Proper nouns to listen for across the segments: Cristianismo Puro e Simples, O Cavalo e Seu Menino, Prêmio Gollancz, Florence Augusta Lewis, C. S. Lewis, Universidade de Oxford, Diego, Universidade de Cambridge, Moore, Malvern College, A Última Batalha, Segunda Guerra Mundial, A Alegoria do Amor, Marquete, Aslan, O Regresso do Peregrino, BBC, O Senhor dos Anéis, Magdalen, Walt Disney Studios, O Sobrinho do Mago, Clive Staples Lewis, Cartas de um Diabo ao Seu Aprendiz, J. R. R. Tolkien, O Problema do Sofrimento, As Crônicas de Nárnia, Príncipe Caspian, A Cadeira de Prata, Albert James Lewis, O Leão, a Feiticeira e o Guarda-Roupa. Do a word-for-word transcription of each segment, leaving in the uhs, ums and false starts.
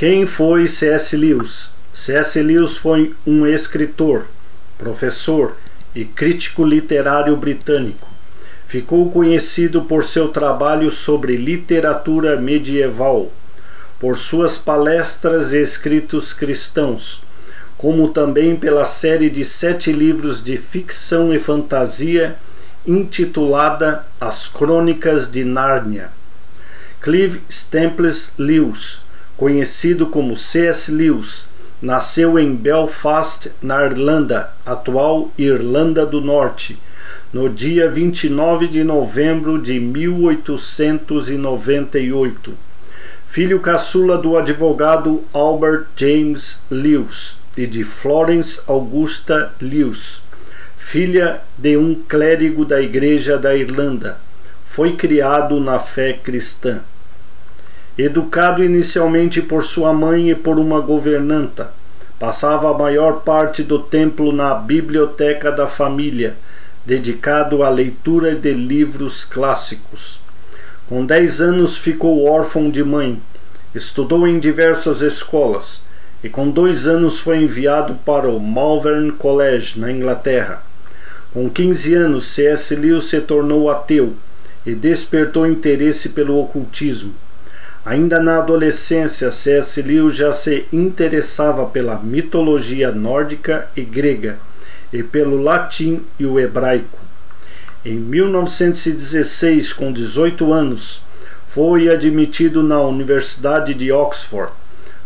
Quem foi C S Lewis? C S Lewis foi um escritor, professor e crítico literário britânico. Ficou conhecido por seu trabalho sobre literatura medieval, por suas palestras e escritos cristãos, como também pela série de sete livros de ficção e fantasia intitulada As Crônicas de Nárnia. Clive Staples Lewis, conhecido como C S Lewis, nasceu em Belfast, na Irlanda, atual Irlanda do Norte, no dia vinte e nove de novembro de mil oitocentos e noventa e oito. Filho caçula do advogado Albert James Lewis e de Florence Augusta Lewis, filha de um clérigo da Igreja da Irlanda, foi criado na fé cristã. Educado inicialmente por sua mãe e por uma governanta, passava a maior parte do tempo na biblioteca da família, dedicado à leitura de livros clássicos. Com dez anos ficou órfão de mãe, estudou em diversas escolas e com dois anos foi enviado para o Malvern College, na Inglaterra. Com quinze anos, C S Lewis se tornou ateu e despertou interesse pelo ocultismo. Ainda na adolescência, C S Lewis já se interessava pela mitologia nórdica e grega, e pelo latim e o hebraico. Em mil novecentos e dezesseis, com dezoito anos, foi admitido na Universidade de Oxford,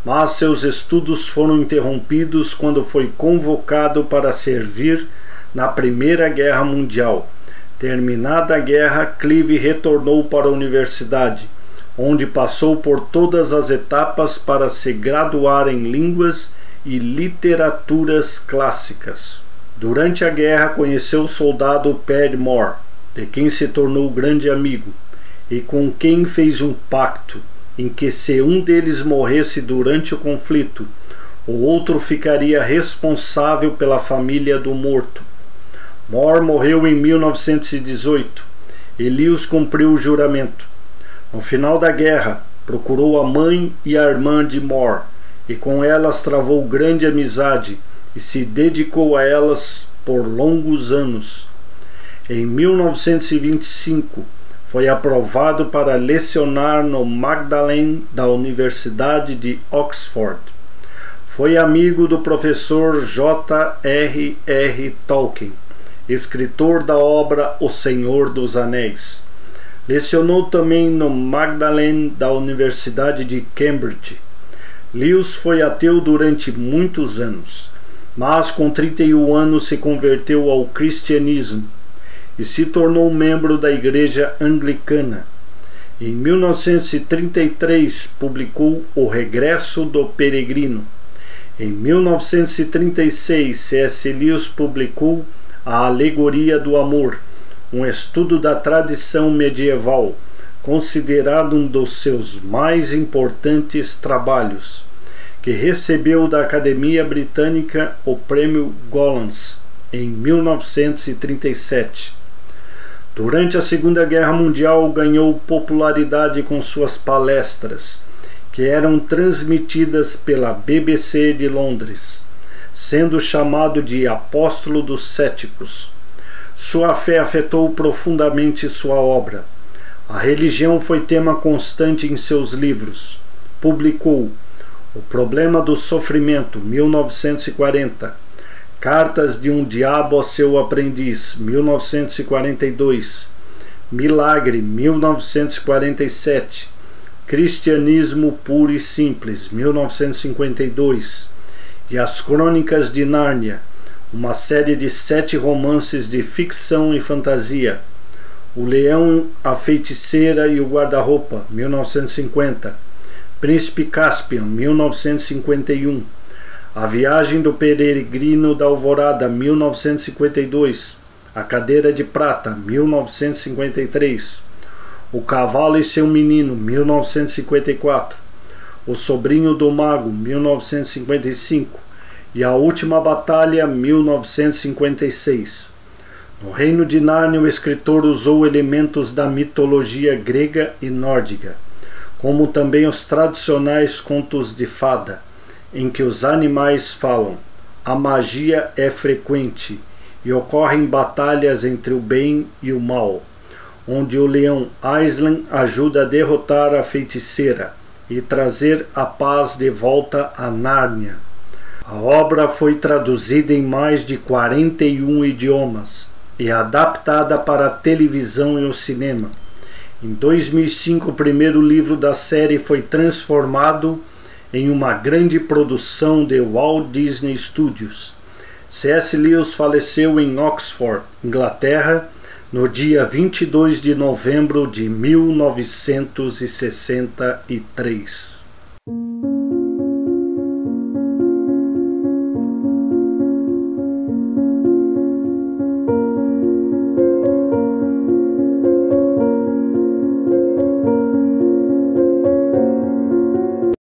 mas seus estudos foram interrompidos quando foi convocado para servir na Primeira Guerra Mundial. Terminada a guerra, Clive retornou para a universidade, onde passou por todas as etapas para se graduar em línguas e literaturas clássicas. Durante a guerra, conheceu o soldado Moore, de quem se tornou grande amigo, e com quem fez um pacto em que, se um deles morresse durante o conflito, o outro ficaria responsável pela família do morto. Moore morreu em mil novecentos e dezoito e Lewis cumpriu o juramento. No final da guerra, procurou a mãe e a irmã de Moore e com elas travou grande amizade e se dedicou a elas por longos anos. Em mil novecentos e vinte e cinco, foi aprovado para lecionar no Magdalen da Universidade de Oxford. Foi amigo do professor J R R Tolkien, escritor da obra O Senhor dos Anéis. Lecionou também no Magdalen da Universidade de Cambridge. Lewis foi ateu durante muitos anos, mas com trinta e um anos se converteu ao cristianismo e se tornou membro da Igreja Anglicana. Em mil novecentos e trinta e três, publicou O Regresso do Peregrino. Em mil novecentos e trinta e seis, C S Lewis publicou A Alegoria do Amor, um estudo da tradição medieval, considerado um dos seus mais importantes trabalhos, que recebeu da Academia Britânica o Prêmio Gollancz em mil novecentos e trinta e sete. Durante a Segunda Guerra Mundial, ganhou popularidade com suas palestras, que eram transmitidas pela B B C de Londres, sendo chamado de Apóstolo dos Céticos. Sua fé afetou profundamente sua obra. A religião foi tema constante em seus livros. Publicou O Problema do Sofrimento, mil novecentos e quarenta, Cartas de um Diabo ao Seu Aprendiz, mil novecentos e quarenta e dois, Milagre, mil novecentos e quarenta e sete, Cristianismo Puro e Simples, mil novecentos e cinquenta e dois, e As Crônicas de Nárnia, uma série de sete romances de ficção e fantasia, O Leão, a Feiticeira e o Guarda-Roupa, mil novecentos e cinquenta, Príncipe Caspian, mil novecentos e cinquenta e um, A Viagem do Peregrino da Alvorada, mil novecentos e cinquenta e dois, A Cadeira de Prata, mil novecentos e cinquenta e três, O Cavalo e Seu Menino, mil novecentos e cinquenta e quatro, O Sobrinho do Mago, mil novecentos e cinquenta e cinco e A Última Batalha, mil novecentos e cinquenta e seis. No Reino de Nárnia, o escritor usou elementos da mitologia grega e nórdica, como também os tradicionais contos de fada, em que os animais falam. A magia é frequente e ocorrem batalhas entre o bem e o mal, onde o leão Aslan ajuda a derrotar a feiticeira e trazer a paz de volta a Nárnia. A obra foi traduzida em mais de quarenta e um idiomas e adaptada para a televisão e o cinema. Em dois mil e cinco, o primeiro livro da série foi transformado em uma grande produção de Walt Disney Studios. C S Lewis faleceu em Oxford, Inglaterra, no dia vinte e dois de novembro de mil novecentos e sessenta e três.